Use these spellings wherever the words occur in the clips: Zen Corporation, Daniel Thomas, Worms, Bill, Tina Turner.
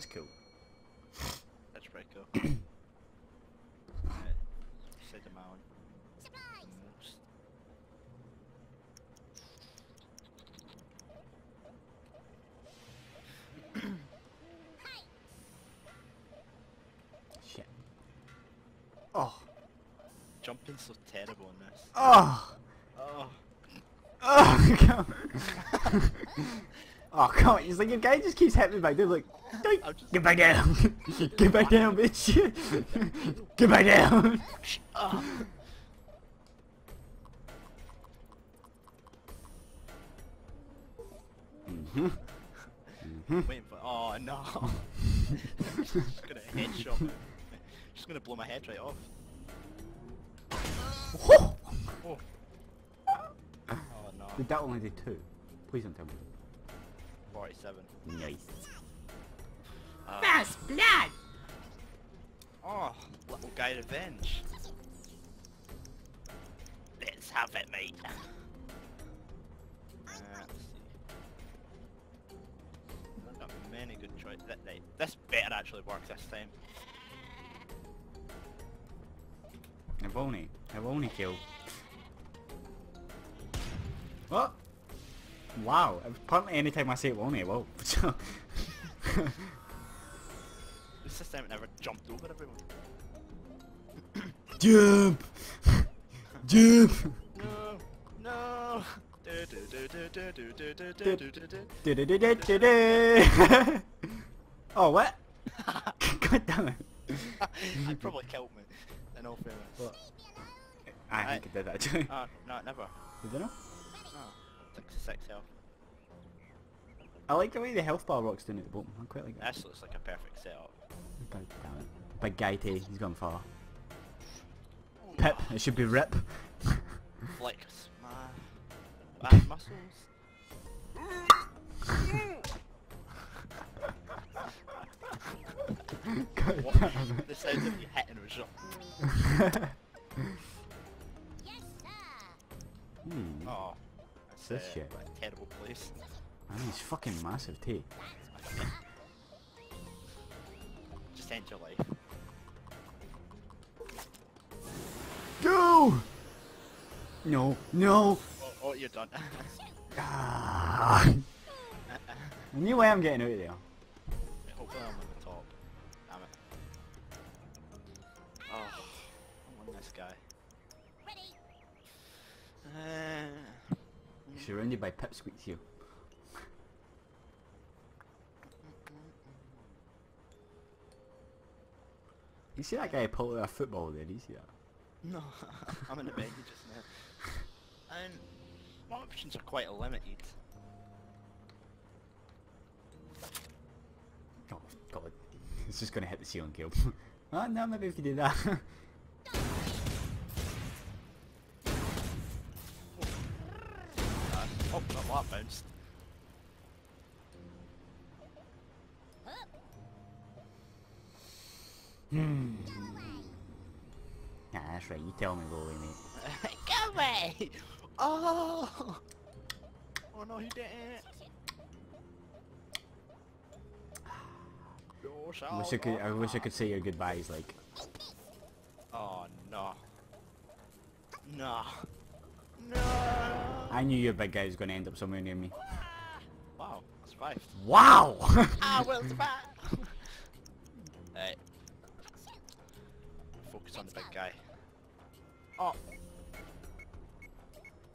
That's cool. That's pretty cool. Right. Set them out. Surprise! Shit. Oh. Jumping's so terrible in this. Oh! Oh. Oh, God. Oh, come on. He's like, your guy just keeps hitting me back. They're like, get back down. Get back down, bitch. Get back down. Wait, but, oh, no. I'm just gonna headshot me. Just gonna blow my head right off. Oh. Oh. Oh, no. Did that only do 2? Please don't tell me. 47. Nice. Fast blood! Oh, little guy revenge. Let's have it, mate. Let's see. I've got many good choices. This better actually work this time. I've only killed. What? Wow, apparently any time I say it only, it will. This system never jumped over everyone. Jump! Jump! No! No! Oh, what? God damn it. That probably killed me, in all fairness. What? I think it did actually. No, never. Did it not? No. 66 health. I like the way the health bar rocks down at the bottom. I quite like that. This looks like a perfect setup. God damn it. Big guy T, he's gone far. Oh, Pip, no. It should be Rip. Flex my muscles. What? The sound of you hitting was shot. Yes, sir. Hmm. Oh. This shit. A terrible place. Man, he's fucking massive too. Just end your life. Go! No, no! Oh, you're done. I knew way I'm getting out of there. Hopefully I'm at the top. Damn it. Oh, I won this guy. Surrounded by pipsqueaks here. You see that guy pull out a football there? Do you see that? No, I'm in the bed just now. And my options are quite limited. Oh God, it's just gonna hit the ceiling, Caleb. Oh no, maybe if you do that. Oh, that lot bounced. Hmm. Nah, that's right, you tell me go away, mate. Go away! Oh! Oh no, he didn't! I wish I could say your goodbyes, like... Oh, no. No. No. I knew your big guy was going to end up somewhere near me. Wow, I survived. Wow! I will survive! Alright. Focus on the big guy. Oh!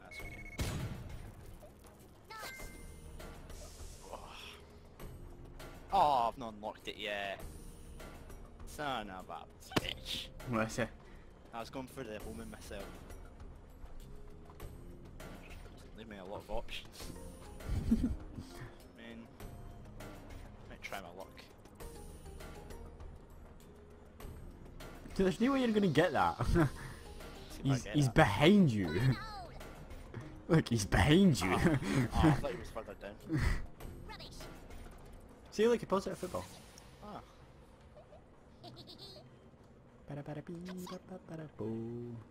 That's okay. Oh, oh, I've not unlocked it yet. Son of a bitch. What's it? I was going for the homing myself. Leave me a lot of options. Man, I might try my luck. Dude, there's no way you're gonna get that. he's behind you. Look, he's behind you. Oh, I thought he was further down. See, look, he pulls out a football. Ah.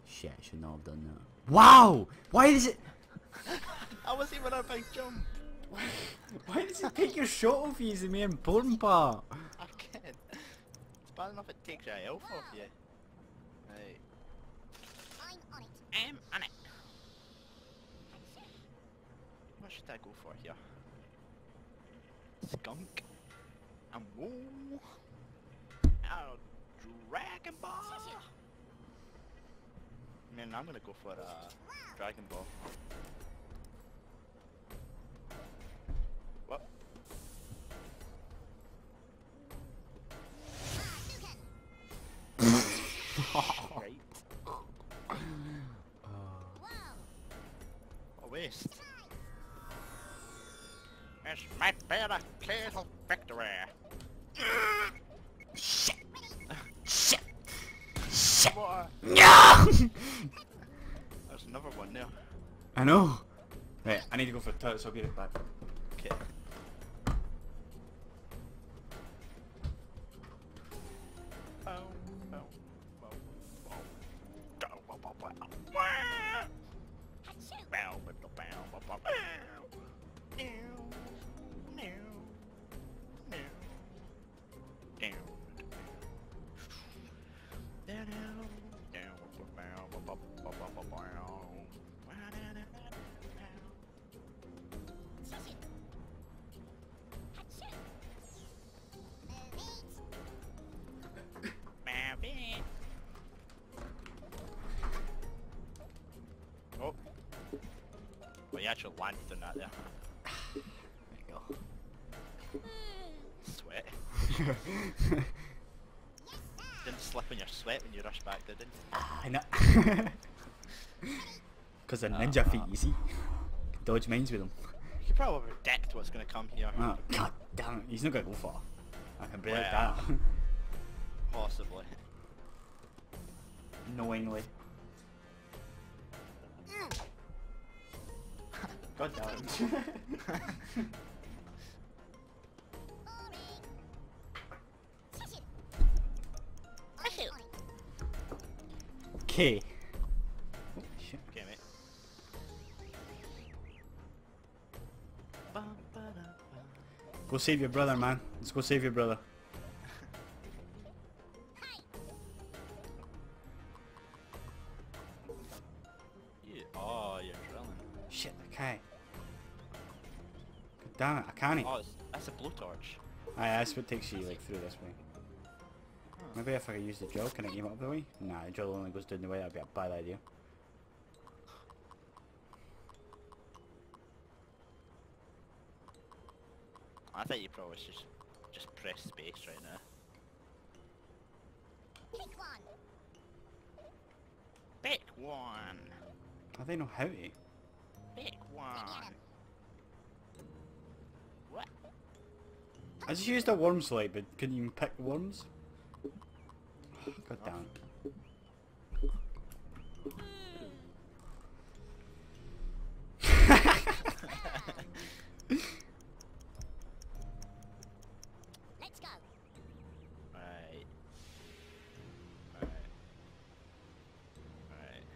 Shit, I should not have done that. Wow! Why is it? I wasn't even on a big jump. Why does it take your shot off you is the main important part? I bad enough it takes your health off you. Right. I'm on it. What should I go for here? Skunk. And whoa. Our Dragon Ball. Man, I'm gonna go for a Dragon Ball. What? Right. A waste. This might be a clear victory. Shit. Shit. Shit. No! There's another one there. I know. Right, I need to go for a turret, so I'll be right back. Okay. You actually landed on that there. There you go. Sweat. Didn't slip on your sweat when you rushed back, did it? I know. Because they're ninja feet, you see. Dodge mines with them. You could probably predict what's going to come here. Oh, God damn it, he's not going to go far. I can predict that. Possibly. Knowingly. God damn it. Okay. Oh, shit. Okay, mate. Go save your brother, man. Let's go save your brother. Damn it, I can't. Oh, that's a blowtorch. Aye, that's what takes you like through this way. Maybe if I could use the drill, can I aim up the way? Nah, the drill only goes down the way, that'd be a bad idea. I think you probably should just press space right now. Pick one! Pick one! I don't know how to. Pick one! What? I just used a worms light, but couldn't even pick worms. God damn. Let's go. Right. Right. Right.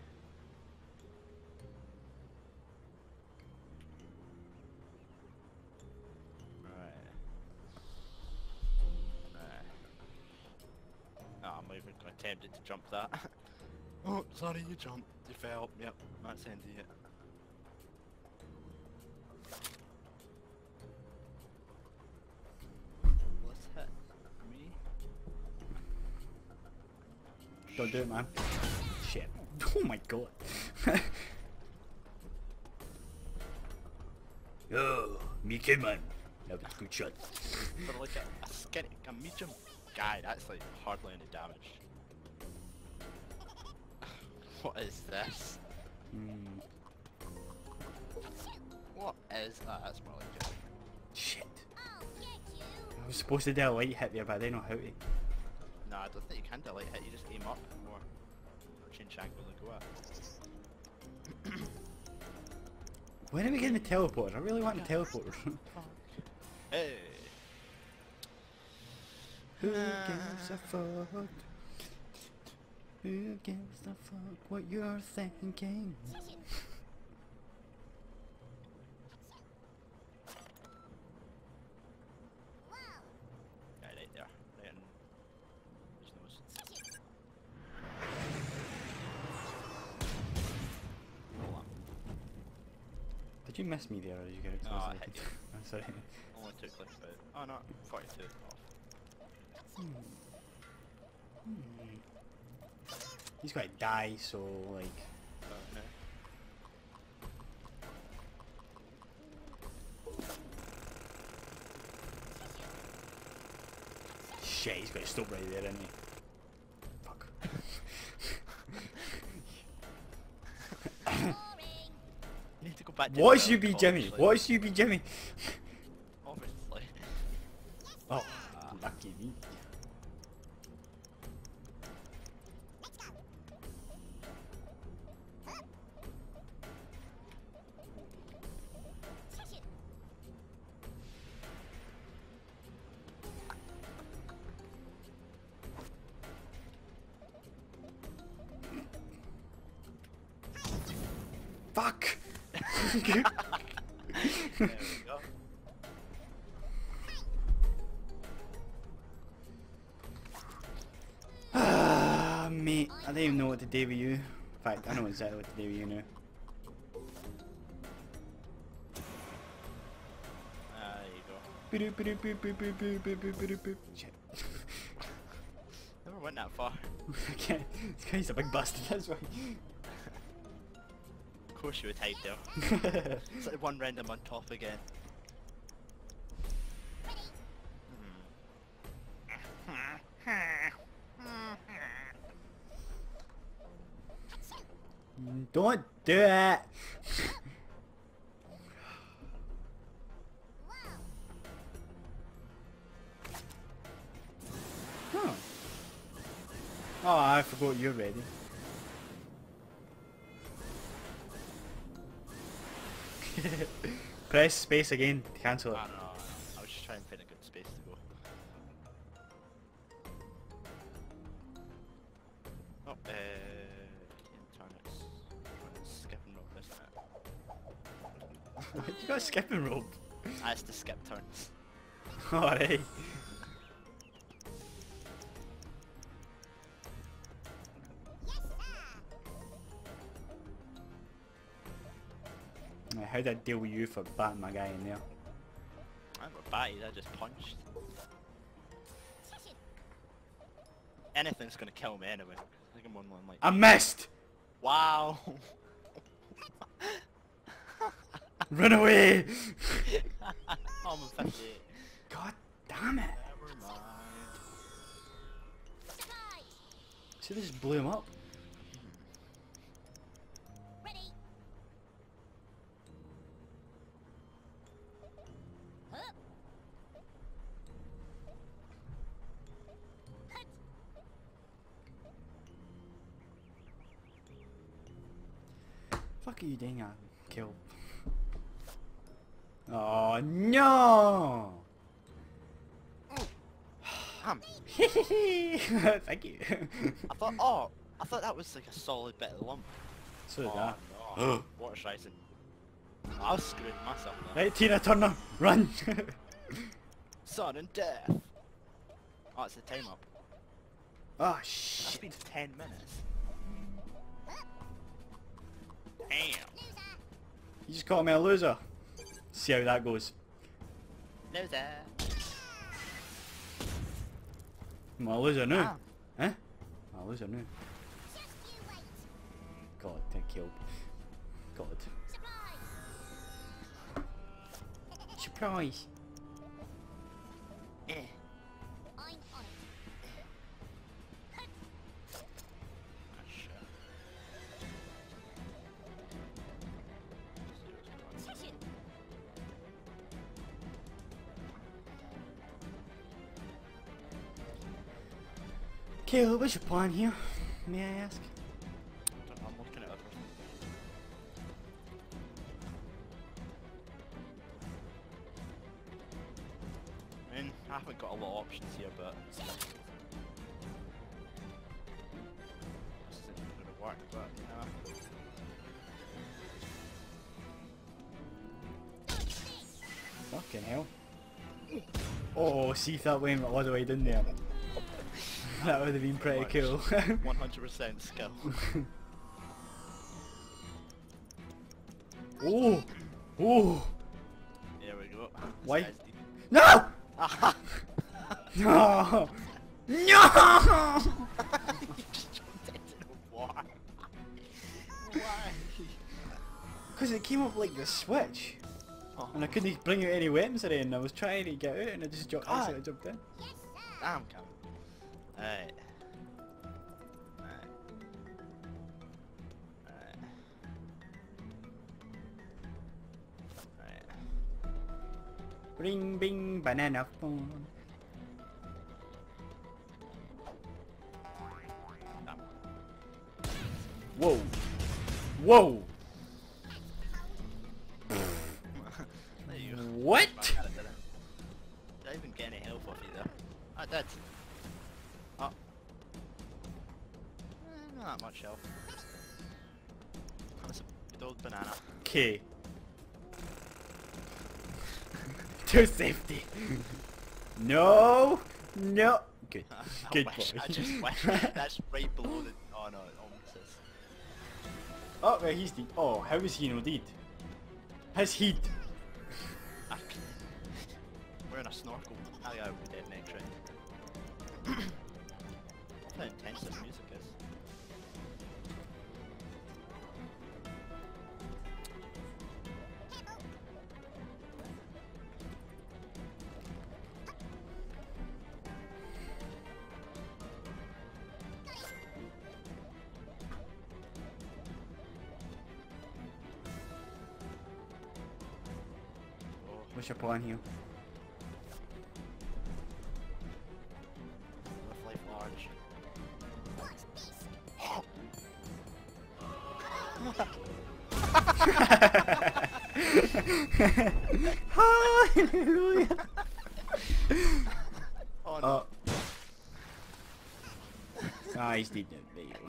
I'm not even attempted to jump that. Oh, sorry, you jumped. You fell. Yep, that's ending it. What's that? Me? Don't do it, man. Shit. Oh my god. Yo, me kid, man. That was a good shot. But like a skinny, a medium. Guy, that's like hardly any damage. What is this? Mm. What is that? That's more like it. Shit. I was supposed to do a light hit there, but I didn't know how to. Nah, I don't think you can do a light hit, you just aim up or change angle and go up. When are we getting the teleporter? I really want the teleporter. Hey! Who gives a fuck? Who gives a fuck what you're thinking? Right there. Right you miss me there or did you get it? Oh, I hit you. I'm sorry. Only 2 clicks, but... Oh no, 42. He's gotta die, so like... no. Shit, he's got to stop right there, isn't he? Fuck. You need to go back to what is UB Jimmy? What is UB Jimmy? Obviously. Oh, lucky me. Fuck! There we go. Ah, mate, I don't even know what to do with you. In fact, I know exactly what to do with you now. Ah, there you go. Shit. Never went that far. Okay, this guy's a big bastard, that's why. Of course you would hide there. It's like one random on top again. Don't do it! Huh. Oh, I forgot you're ready. Press space again to cancel it. I don't know, I was just trying to find a good space to go. Oh, skipping rope, isn't it? You got a skipping rope? That's the skip turns. Alright. How'd I deal with you for batting my guy in there? I never batted, I just punched. Anything's gonna kill me anyway. I think I'm on one like... I missed! Wow! Run away! I'm a 58. God damn it! Never mind. See, they just blew him up. Fuck you, dang I killed. Oh no! Thank you. I thought that was like a solid bit of lump. So did that. No. Water's rising. I was screwing myself now. Right, Tina Turner, run! Son and death. Oh, it's the time up. Oh shit! It's been 10 minutes. Damn! You just called me a loser. See how that goes. Loser. I'm a loser now. Ah. Huh? I'm a loser now. God, I killed. God. Surprise! Surprise! Eh. Caleb, what's your plan here, may I ask? I'm looking at everything. I mean, I haven't got a lot of options here, but... This isn't going to work, but, you know... Fucking hell. Oh, see if that went all the way down there. That would have been pretty cool. 100% skill. Oh! Ooh. There we go. Why? No! No! No! You just jumped into the water. Why? Because it came up like the switch. Oh. And I couldn't bring out any weapons or anything. I was trying to get out and I just jumped, ah. I jumped in. Yes, sir. Damn, Cam. Alright. Bing bing banana phone. Whoa. Whoa. What? Did I even get any health off you though? I did. Oh. Not that much health. That's a good old banana. Okay. To safety. No, no. Good, good boy. I just went. That's right below the. Oh no, it almost is. Oh, well, he's dead. Oh, how is he no dead? His heat. Wearing a snorkel. I gotta be dead next round. Look how intense this music is. Push up on you. Left life large. Hallelujah! Oh no. Ah, he's dead now, baby.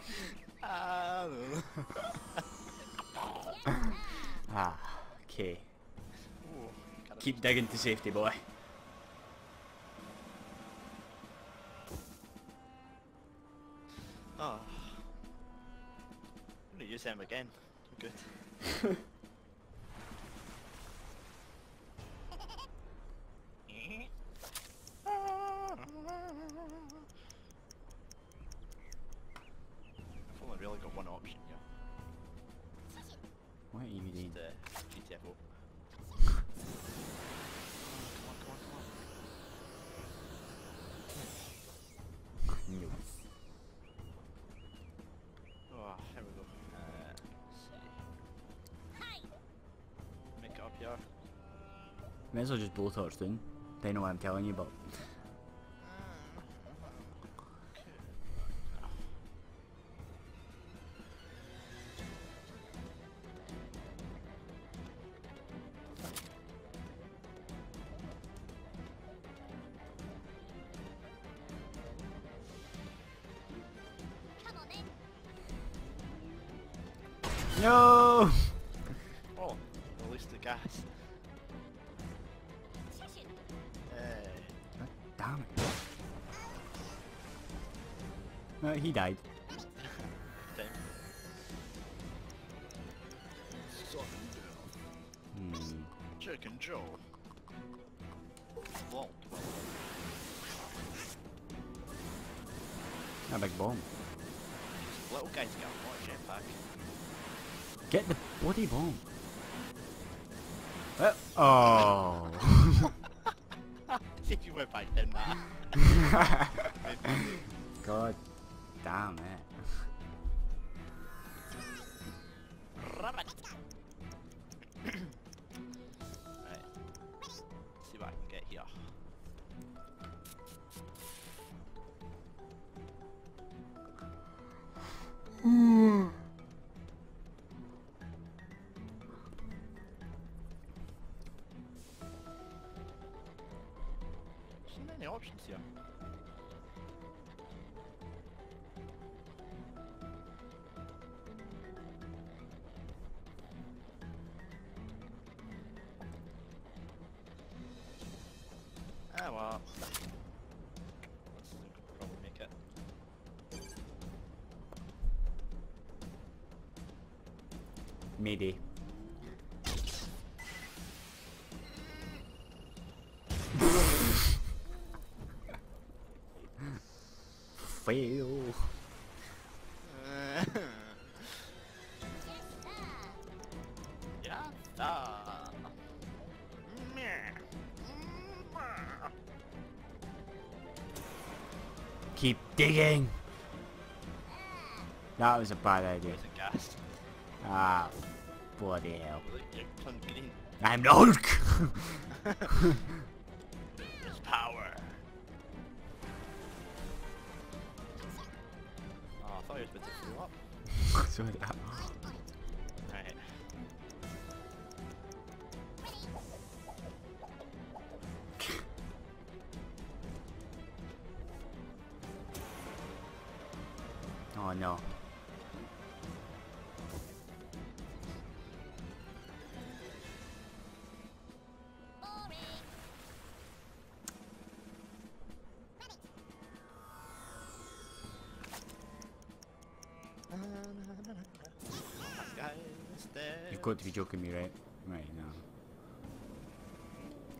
Ah, okay. Keep digging to safety, boy. Oh. I'm gonna use him again. I'm good. I've only really got one option here. What are you doing? Just GTFO. Might as well just blowtorch down. Don't know what I'm telling you, but. Come on in. No! Oh, release the gas. Damn it. No, he died. Chicken Joe. A big bomb. Little guy's got a lot of jetpack. Get the bloody bomb. Oh. If you went back then, that. God damn it. Right. See what I can get here. Mm. Any options here? Ah well. Let's probably make it. Maybe. fail. Keep digging. That was a bad idea. Ah, bloody hell! I'm the Hulk. It's power. Oh, I thought you were supposed to blow up. So did I. Right. Oh no. You've got to be joking me, right? Right now.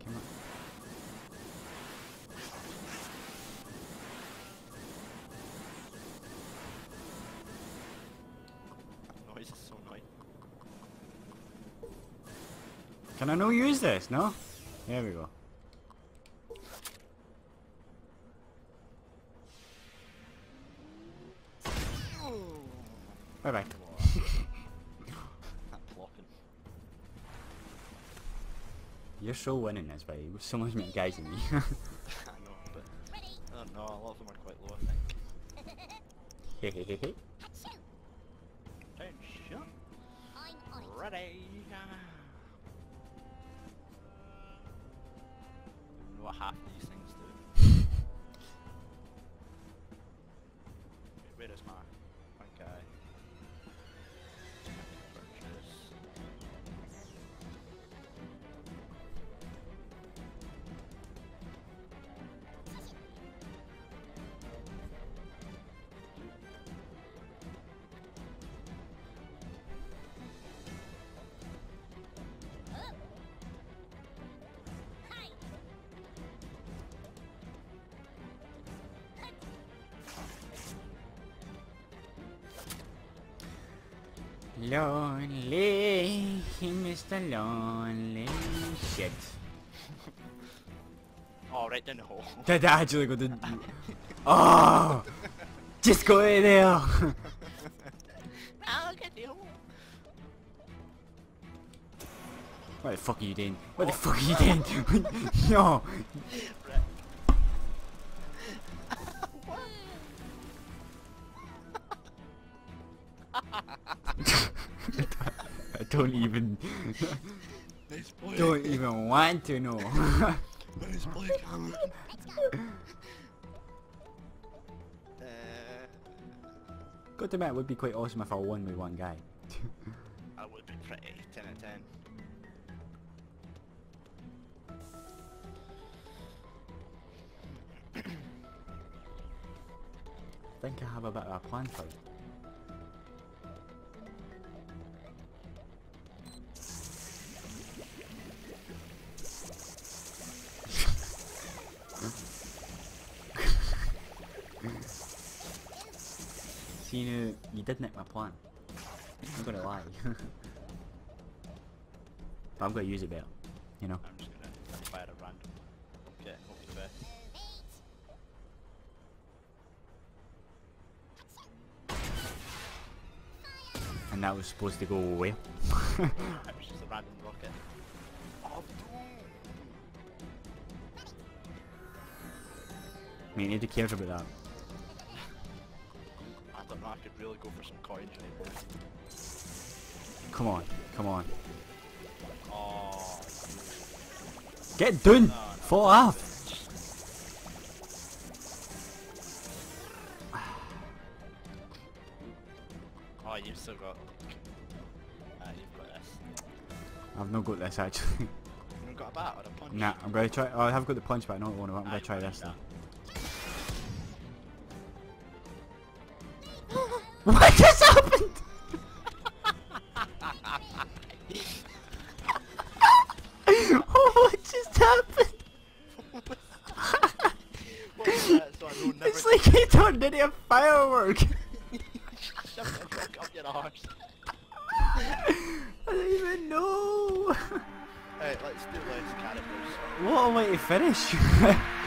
Come on. The noise is so annoying. Can I not use this? No? There we go. Bye bye. You're so winning this, buddy. With so much more guys than me. I know, but I don't know. A lot of them are quite low, I think. Hehehehe. Ready. I don't know what half of these things do. Where is my guy? Lonely, Mr. Lonely. Shit. Oh, right in the hole. Did I actually go to... Oh! Just go in there! I'll get the hole. What the fuck are you doing? What the fuck are you doing? No! Don't even want to know. Nice play, Cameron. Got to admit, it would be quite awesome if I won with one guy. I would be pretty 10 out of 10. I think I have a bit of a plan for you. You did nick my plan. I'm gonna lie. But I'm gonna use it better, you know. I'm just gonna fire a random. Okay, hope for the best. And that was supposed to go away. That was just a random rocket. Oh, I mean, nobody cares about that. I could really go for some coins right now. Come on, come on. Oh. Get done! No, no. Fall off! Oh, you've still got... you've got this. I've not got this actually. You've got a bat or a punch? Nah, I'm gonna try... Oh, I have got the punch but I don't want to. I'm gonna try this though. What just happened? Oh, what just happened? It's like he turned into a firework! Shut the fuck up, you arse. I don't even know! Alright, let's do less cannibals. What a way to finish!